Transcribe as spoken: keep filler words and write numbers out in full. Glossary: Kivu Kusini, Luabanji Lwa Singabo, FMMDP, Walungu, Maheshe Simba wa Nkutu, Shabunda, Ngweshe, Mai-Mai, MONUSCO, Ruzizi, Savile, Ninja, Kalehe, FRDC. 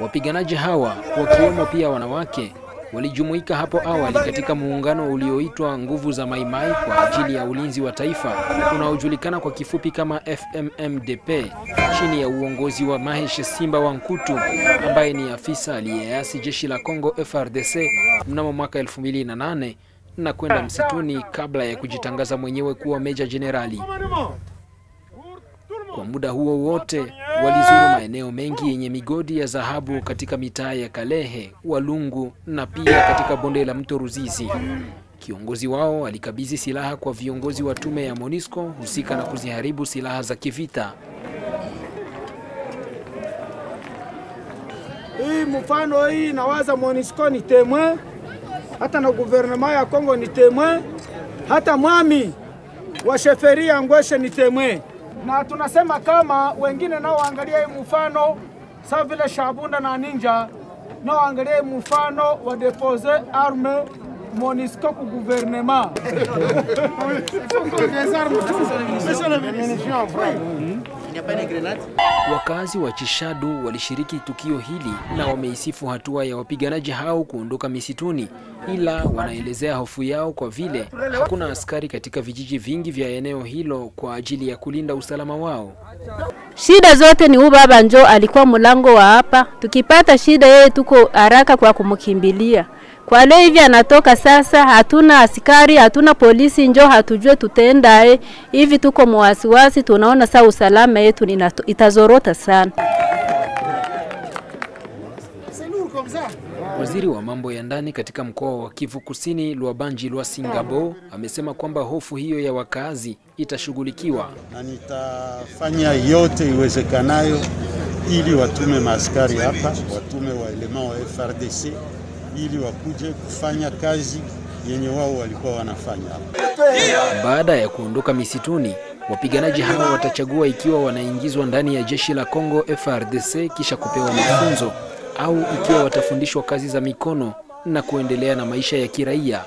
Wapiganaji hawa wakiwemo pia wanawake walijumuika hapo awali katika muungano ulioitwa Nguvu za Mai-Mai kwa ajili ya ulinzi wa taifa unaojulikana kwa kifupi kama F M M D P chini ya uongozi wa Maheshe Simba wa Nkutu ambaye ni afisa aliyeasi jeshi la Kongo F R D C mnamo mwaka elfu mbili na nane na kwenda msituni kabla ya kujitangaza mwenyewe kuwa Meja Generali. Kwa muda huo wote walizuru maeneo mengi yenye migodi ya dhahabu katika mitaa ya Kalehe, Walungu na pia katika bonde la mto Ruzizi. Kiongozi wao alikabidhi silaha kwa viongozi wa tume ya MONUSCO husika na kuziharibu silaha za kivita. Hii mfano hii nawaza MONUSCO ni temwe, hata na guvernema ya Kongo ni temwe, hata mwami wa sheferia Ngweshe ni temwe. Na tunasema kama wengine nao waangalia mfano Savile, Shabunda na Ninja, nao waangalia mfano wa deposer arme MONUSCO ku gouvernement. Wakazi wa Chishadu walishiriki tukio hili na wameisifu hatua ya wapiganaji hao kuondoka misituni, ila wanaelezea hofu yao kwa vile hakuna askari katika vijiji vingi vya eneo hilo kwa ajili ya kulinda usalama wao. Shida zote ni huyu baba njo alikuwa mlango wa hapa. Tukipata shida yeye tuko haraka kwa kumkimbilia. Kwa leo hivi anatoka sasa, hatuna askari, hatuna polisi, njo hatujue tutendae. Hivi tuko mwasiwasi, tunaona saa usalama yetu itazorota sana. Waziri wa mambo ya ndani katika mkoa wa Kivu Kusini Luabanji Lwa Singabo amesema kwamba hofu hiyo ya wakazi itashughulikiwa. Na nitafanya yote iwezekanayo ili watume maaskari hapa, watume wa elema wa F R D C ili wakuje kufanya kazi yenye wao walikuwa wanafanya. Baada ya kuondoka misituni, wapiganaji hao watachagua ikiwa wanaingizwa ndani ya jeshi la Kongo F R D C kisha kupewa mafunzo au ikiwa watafundishwa kazi za mikono na kuendelea na maisha ya kiraia.